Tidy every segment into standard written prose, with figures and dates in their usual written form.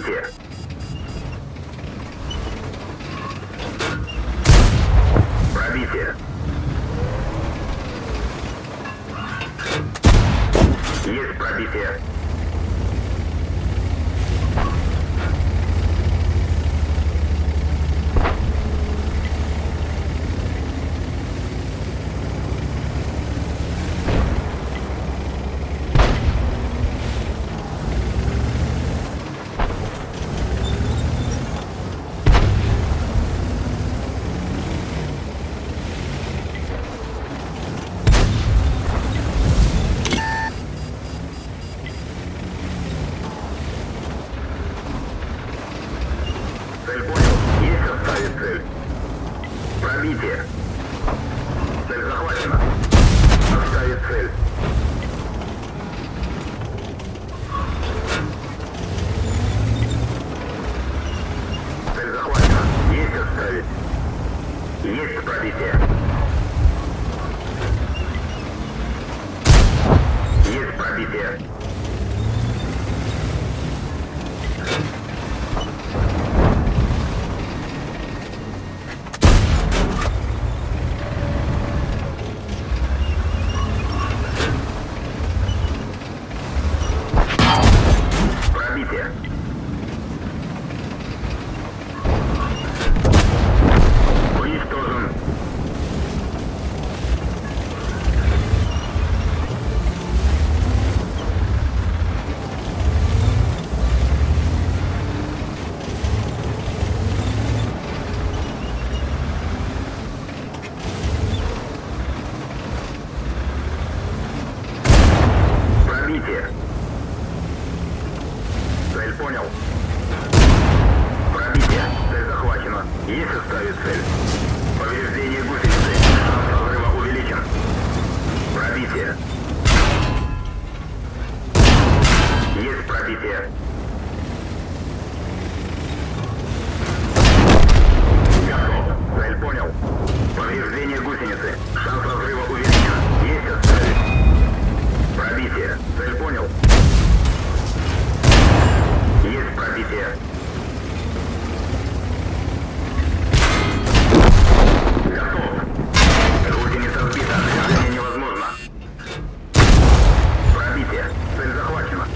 хотите. Пробитие. Есть пробитие. Цель захвачена. Оставить цель. Цель захвачена. Есть оставить. Есть пробитие. Есть пробитие. Понял. Пробитие. Цель захвачена. Есть оставить цель. Повреждение гусеницы. Шанс разрыва увеличен. Пробитие. Есть пробитие. Готов. Цель понял. Повреждение гусеницы. Шанс разрыва увеличен. Есть оставить. Пробитие. Цель понял. Есть пробитие. Готов. Гусеница сбита. Движение невозможно. Пробитие. Цель захвачена.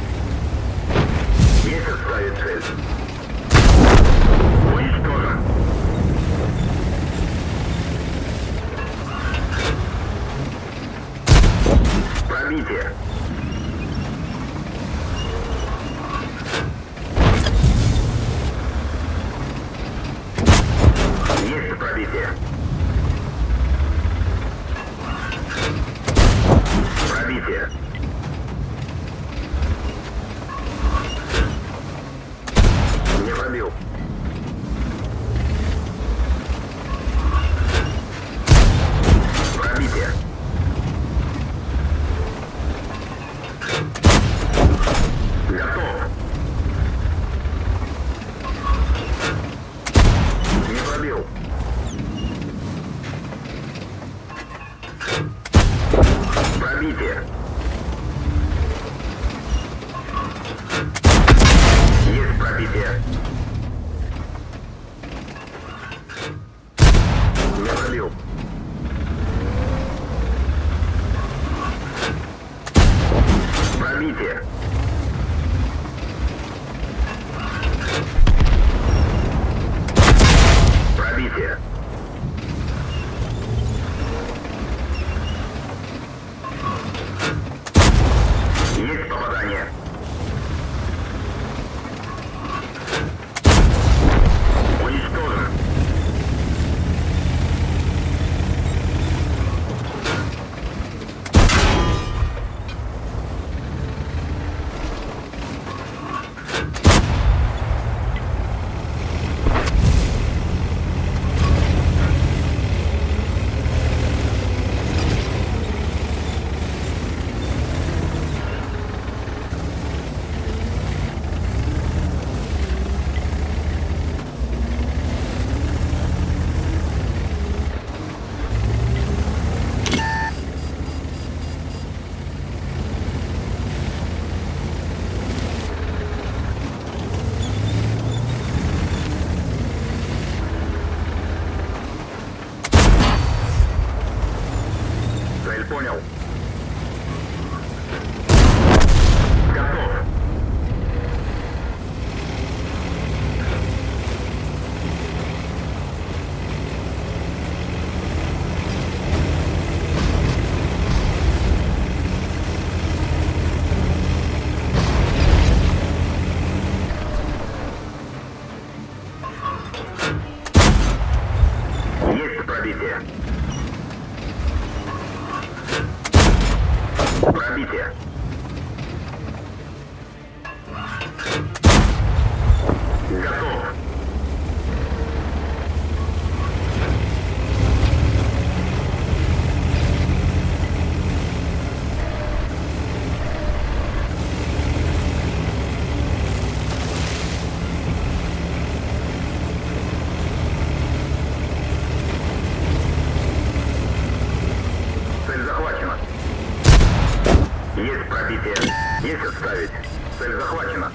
Есть пробитие. Есть отставить. Цель захвачена.